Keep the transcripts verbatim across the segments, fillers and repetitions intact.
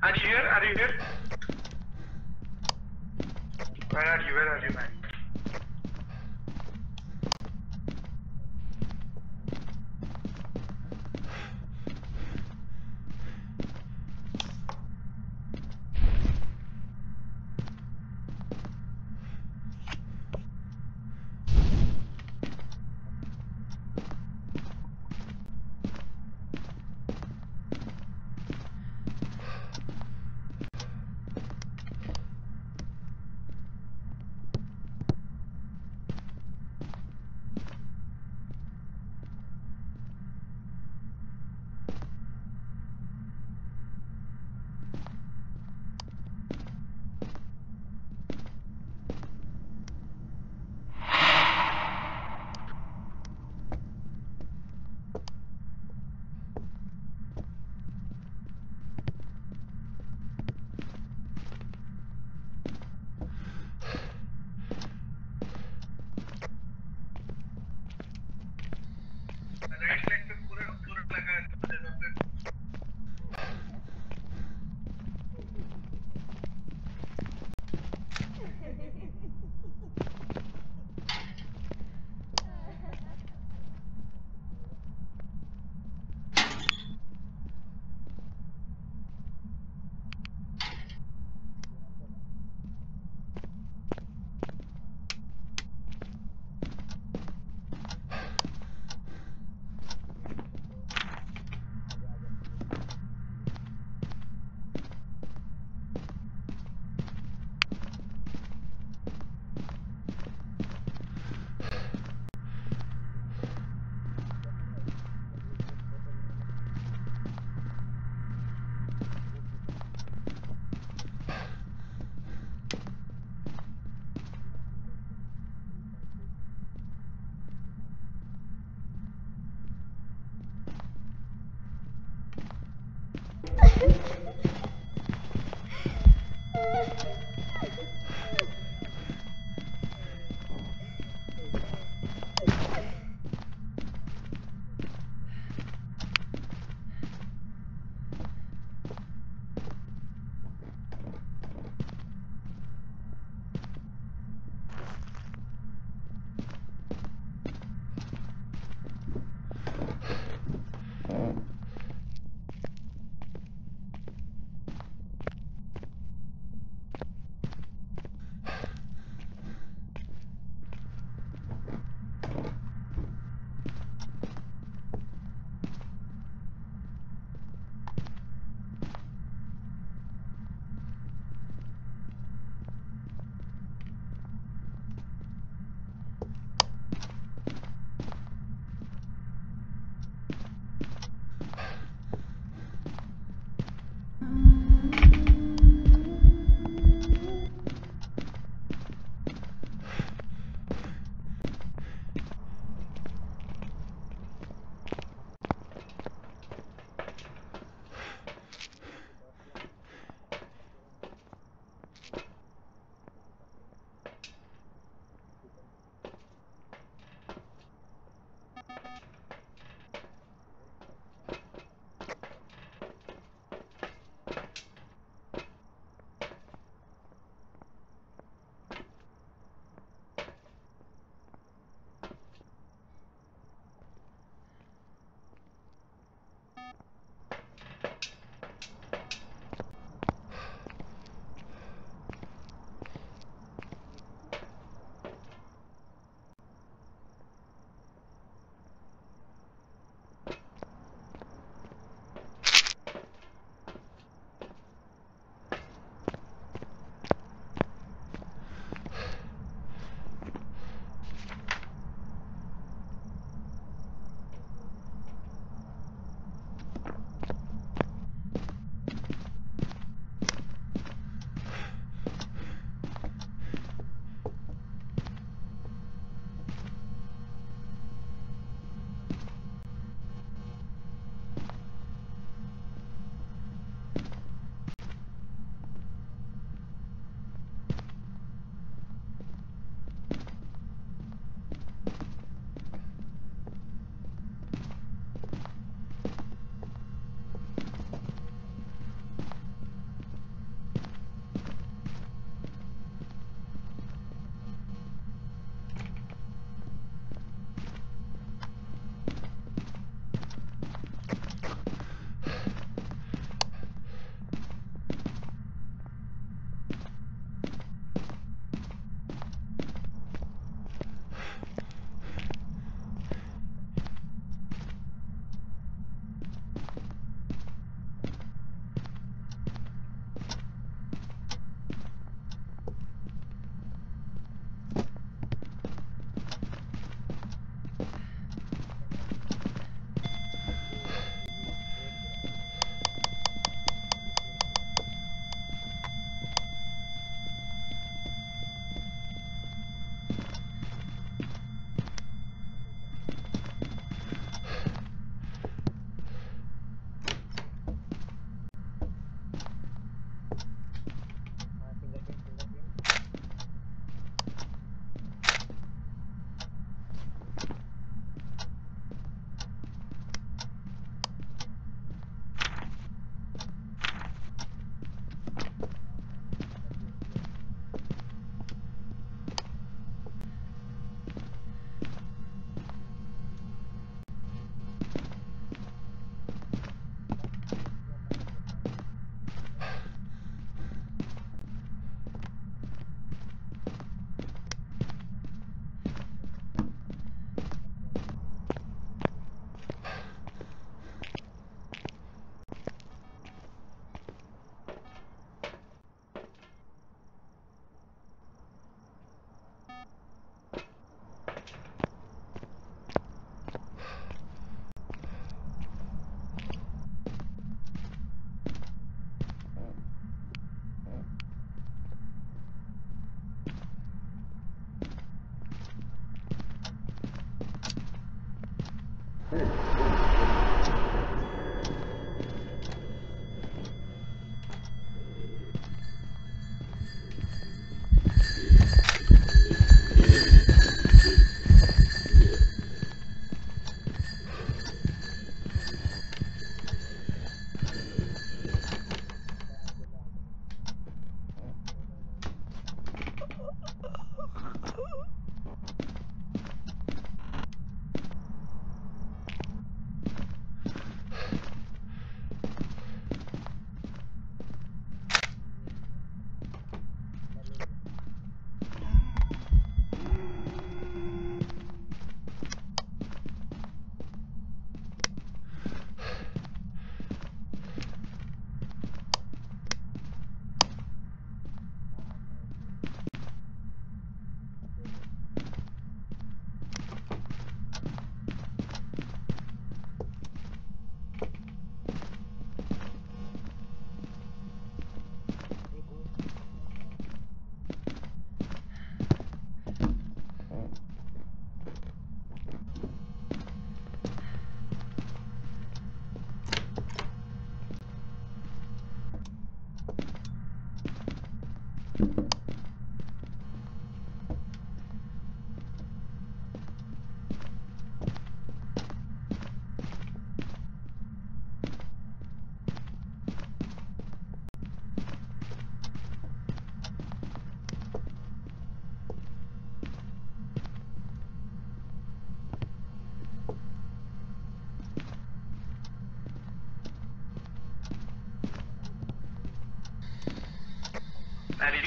Are you here? Are you here? Where are you? Where are you, man?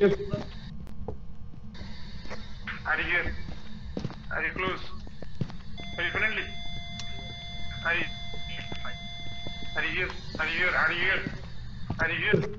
Yep. Are you here? Are you close? Are you friendly? Are you? Are you here? Are you here? Are you here? Are you here?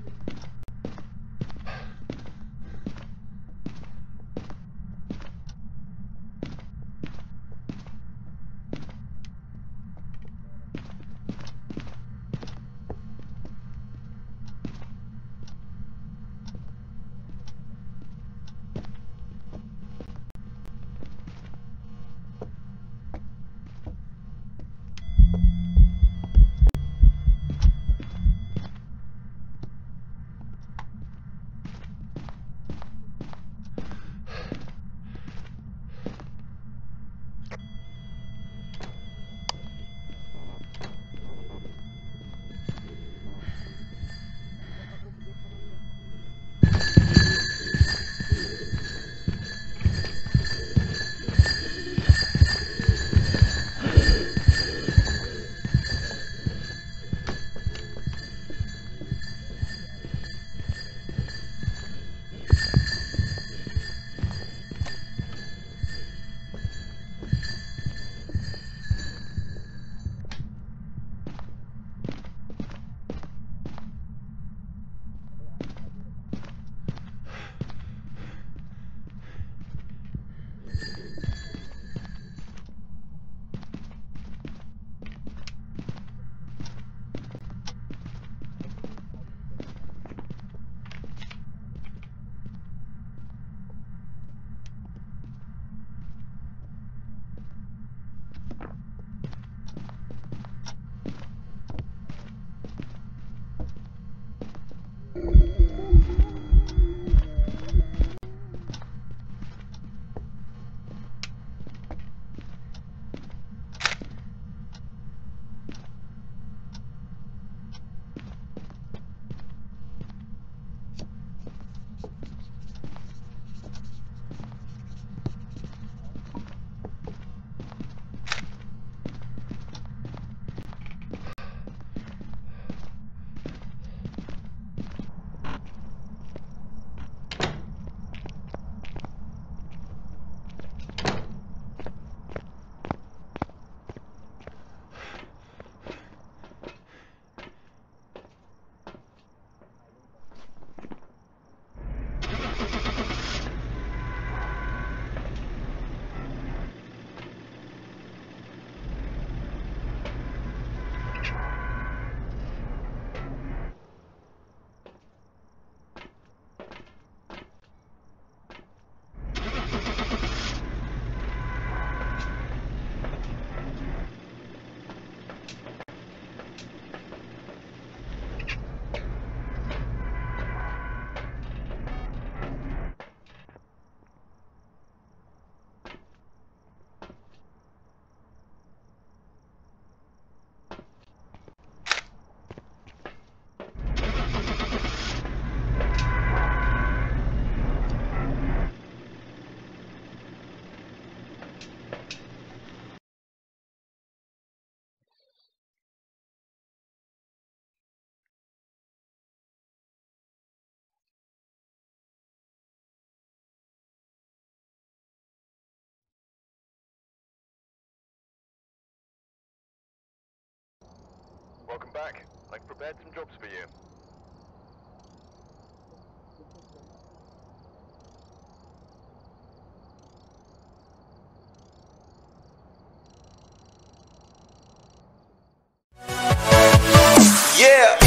Welcome back. I've prepared some jobs for you. Yeah.